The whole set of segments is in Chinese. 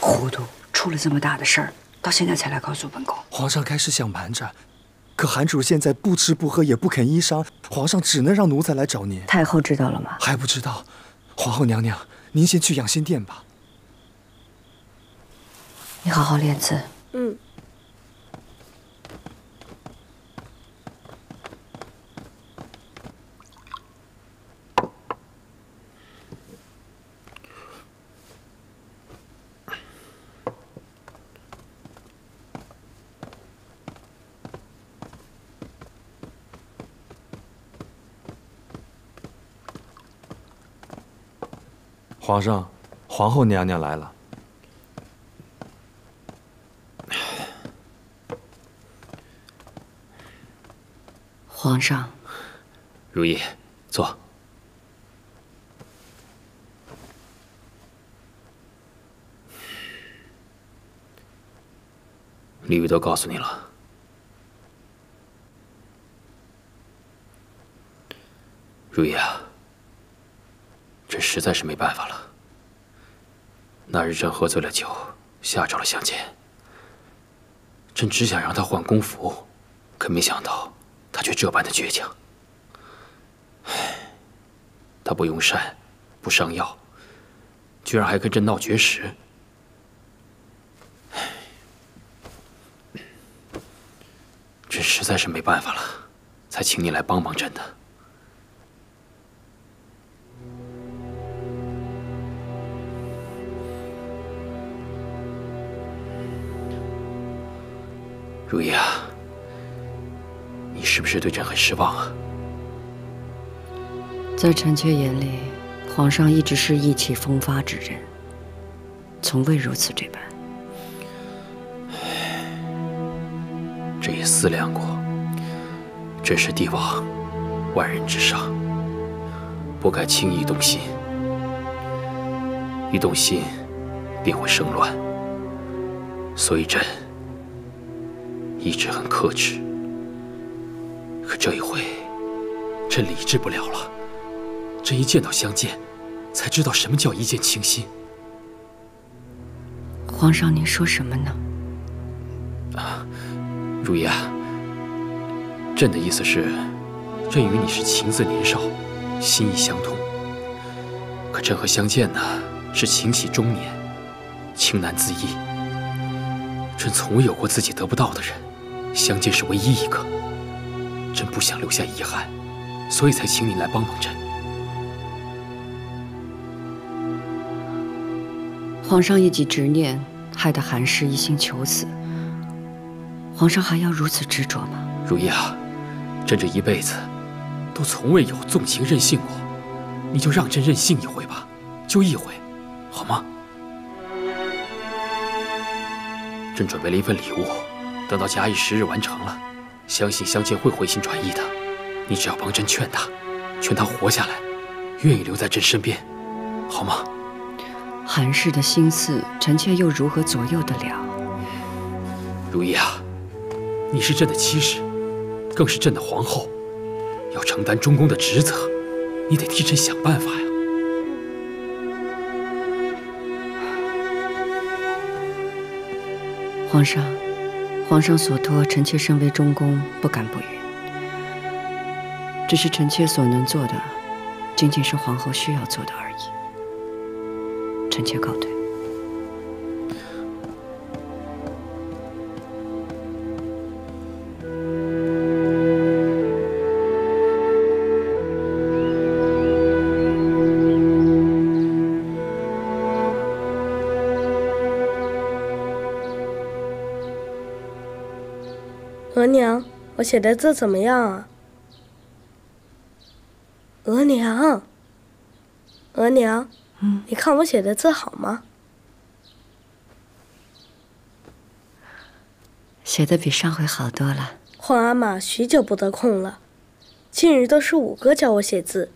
糊涂，出了这么大的事儿，到现在才来告诉本宫。皇上开始想瞒着，可韩主现在不吃不喝也不肯医伤，皇上只能让奴才来找您。太后知道了吗？还不知道。皇后娘娘，您先去养心殿吧。你好好练字。嗯。 皇上，皇后娘娘来了。皇上，如意，坐。李玉都告诉你了。 如意啊，朕实在是没办法了。那日朕喝醉了酒，吓着了相监。朕只想让他换宫服，可没想到他却这般的倔强。唉，他不用膳，不上药，居然还跟朕闹绝食。唉，朕实在是没办法了，才请你来帮帮朕的。 如意啊，你是不是对朕很失望啊？在臣妾眼里，皇上一直是意气风发之人，从未如此这般。朕也思量过，朕是帝王，万人之上，不该轻易动心。一动心，便会生乱，所以朕。 一直很克制，可这一回，朕理智不了了。朕一见到相见，才知道什么叫一见倾心。皇上，您说什么呢？啊，如意啊，朕的意思是，朕与你是情字年少，心意相通。可朕和相见呢，是情系中年，情难自抑。朕从未有过自己得不到的人。 相见是唯一一个，朕不想留下遗憾，所以才请你来帮帮朕。皇上一己执念，害得韩氏一心求死。皇上还要如此执着吗？如意啊，朕这一辈子都从未有纵情任性过，你就让朕任性一回吧，就一回，好吗？朕准备了一份礼物。 等到假以时日完成了，相信相见会回心转意的。你只要帮朕劝他，劝他活下来，愿意留在朕身边，好吗？韩氏的心思，臣妾又如何左右得了？如意啊，你是朕的妻室，更是朕的皇后，要承担中宫的职责，你得替朕想办法呀。 皇上。 皇上所托，臣妾身为中宫，不敢不允。只是臣妾所能做的，仅仅是皇后需要做的而已。臣妾告退。额娘，我写的字怎么样啊？额娘，额娘，你看我写的字好吗？写的比上回好多了。皇阿玛许久不得空了，近日都是五哥教我写字。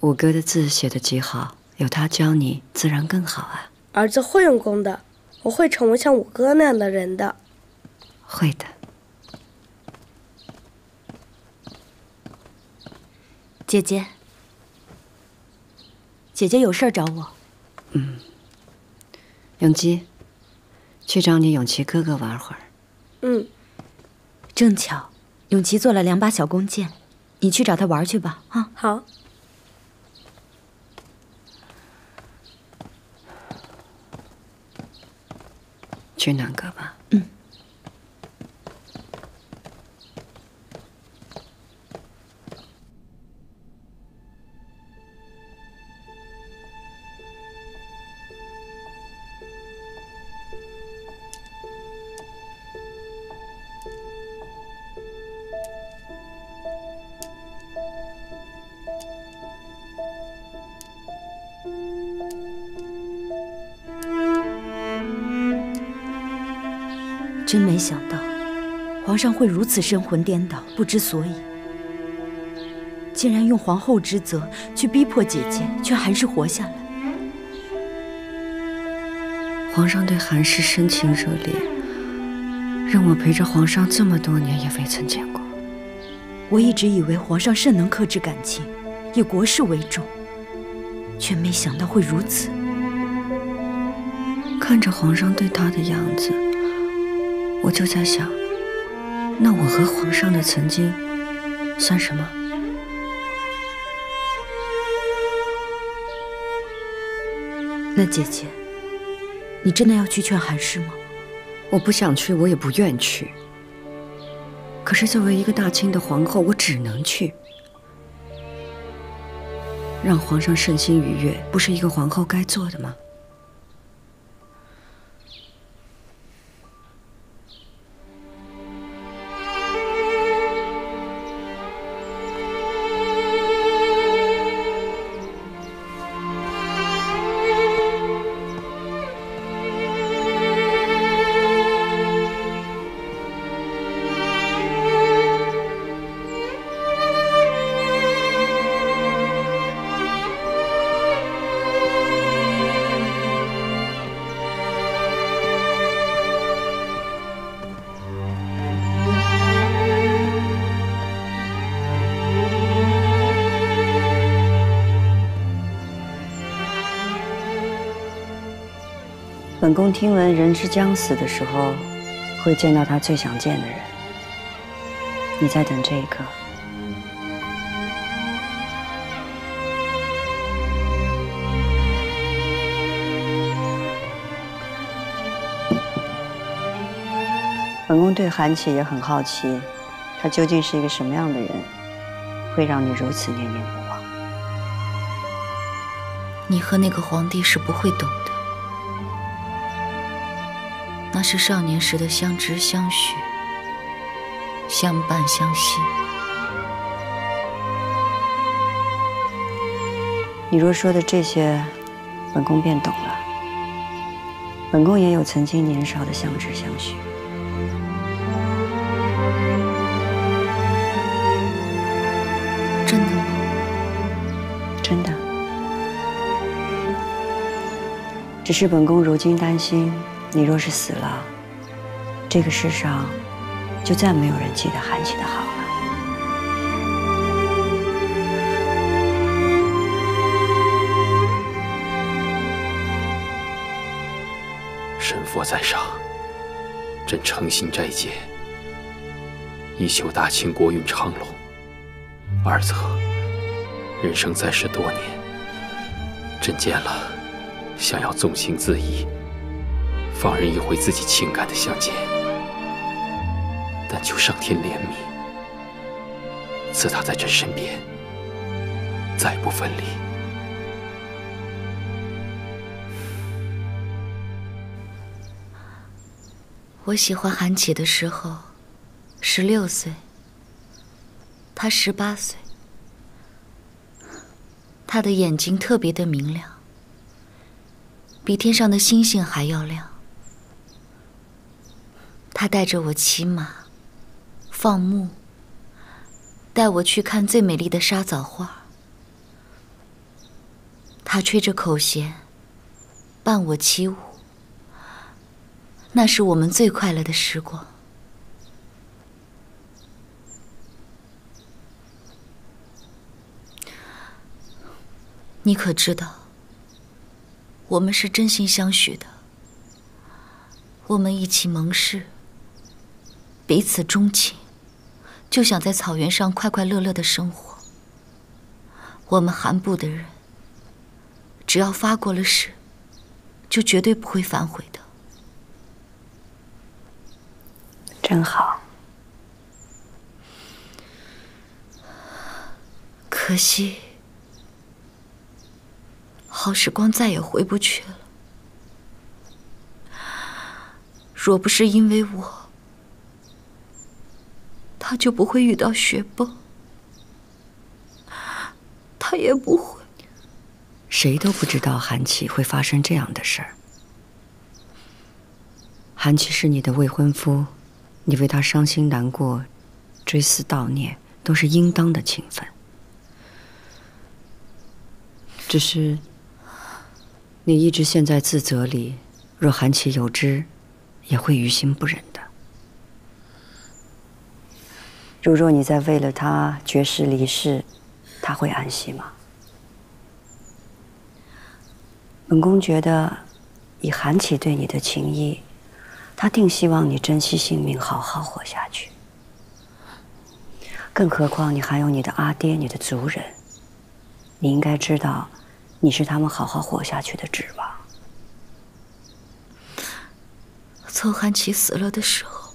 五哥的字写得极好，有他教你，自然更好啊。儿子会用功的，我会成为像五哥那样的人的。会的。 姐姐，姐姐有事找我。嗯，永基，去找你永琪哥哥玩会儿。嗯。正巧，永琪做了2把小弓箭，你去找他玩去吧。啊，好。 去南阁吧。嗯。真没想到，皇上会如此神魂颠倒，不知所以，竟然用皇后之责去逼迫姐姐，却还是活下来。皇上对韩氏深情热烈，让我陪着皇上这么多年也未曾见过。我一直以为皇上甚能克制感情，以国事为重，却没想到会如此。看着皇上对他的样子。 我就在想，那我和皇上的曾经算什么？那姐姐，你真的要去劝韩氏吗？我不想去，我也不愿去。可是作为一个大清的皇后，我只能去。让皇上身心愉悦，不是一个皇后该做的吗？ 本宫听闻人之将死的时候，会见到他最想见的人。你在等这一刻。本宫对韩琦也很好奇，他究竟是一个什么样的人，会让你如此念念不忘？你和那个皇帝是不会懂的。 那是少年时的相知相许，相伴相惜。你若说的这些，本宫便懂了。本宫也有曾经年少的相知相许。 只是本宫如今担心，你若是死了，这个世上就再没有人记得韩琦的好了。 神佛在上，朕诚心斋戒，以求大清国运昌隆。二则，人生在世多年，朕见了。 想要纵情恣意，放任一回自己情感的相见，但求上天怜悯，赐他在朕身边，再不分离。我喜欢韩琦的时候，16岁，他18岁，他的眼睛特别的明亮。 比天上的星星还要亮。他带着我骑马、放牧，带我去看最美丽的沙枣花。他吹着口弦，伴我起舞。那是我们最快乐的时光。你可知道？ 我们是真心相许的，我们一起盟誓，彼此钟情，就想在草原上快快乐乐的生活。我们韩部的人，只要发过了誓，就绝对不会反悔的。真好。可惜，好时光再也回不去了。 若不是因为我，他就不会遇到雪崩，他也不会。谁都不知道韩琦会发生这样的事儿。韩琦是你的未婚夫，你为他伤心难过、追思悼念，都是应当的情分。只是，你一直陷在自责里，若韩琦有知。 也会于心不忍的。如若你在为了他绝食离世，他会安息吗？本宫觉得，以韩琦对你的情谊，他定希望你珍惜性命，好好活下去。更何况你还有你的阿爹、你的族人，你应该知道，你是他们好好活下去的指望。 从韩琦死了的时候，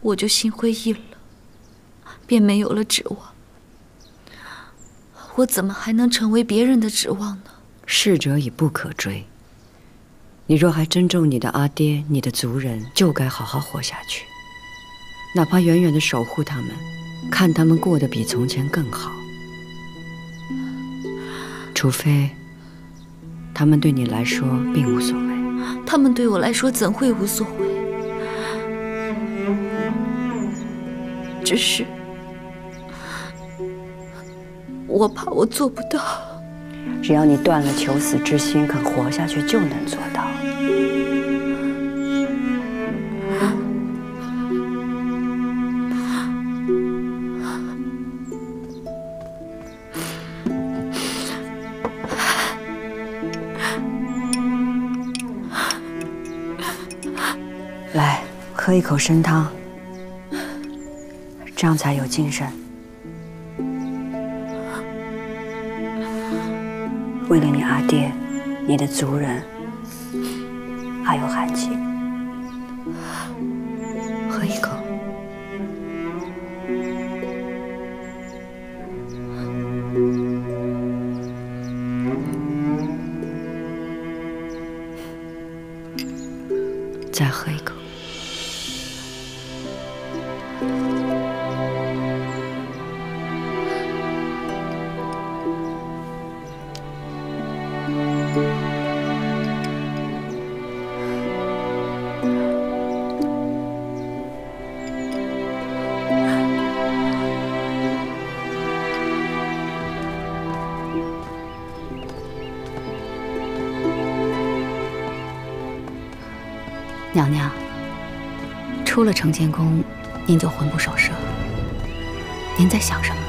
我就心灰意冷，便没有了指望。我怎么还能成为别人的指望呢？逝者已不可追。你若还珍重你的阿爹、你的族人，就该好好活下去，哪怕远远的守护他们，看他们过得比从前更好。除非，他们对你来说并无所谓。 他们对我来说怎会无所谓？只是我怕我做不到。只要你断了求死之心，肯活下去，就能做到。喝一口参汤，这样才有精神。为了你阿爹、你的族人，还有韩琦，喝一口。 娘娘，出了承乾宫，您就魂不守舍。您在想什么？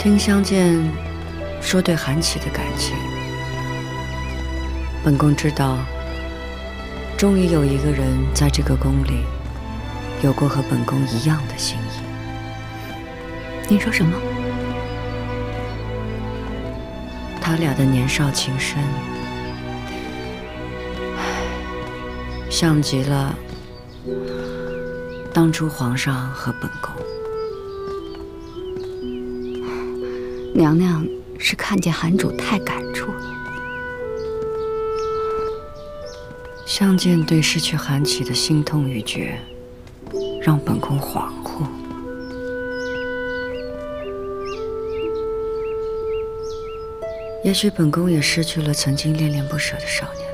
听相见说对韩琦的感情，本宫知道，终于有一个人在这个宫里有过和本宫一样的心意。您说什么？他俩的年少情深。 像极了当初皇上和本宫。娘娘是看见韩主太感触了。相见对失去韩琦的心痛欲绝，让本宫恍惚。也许本宫也失去了曾经恋恋不舍的少年。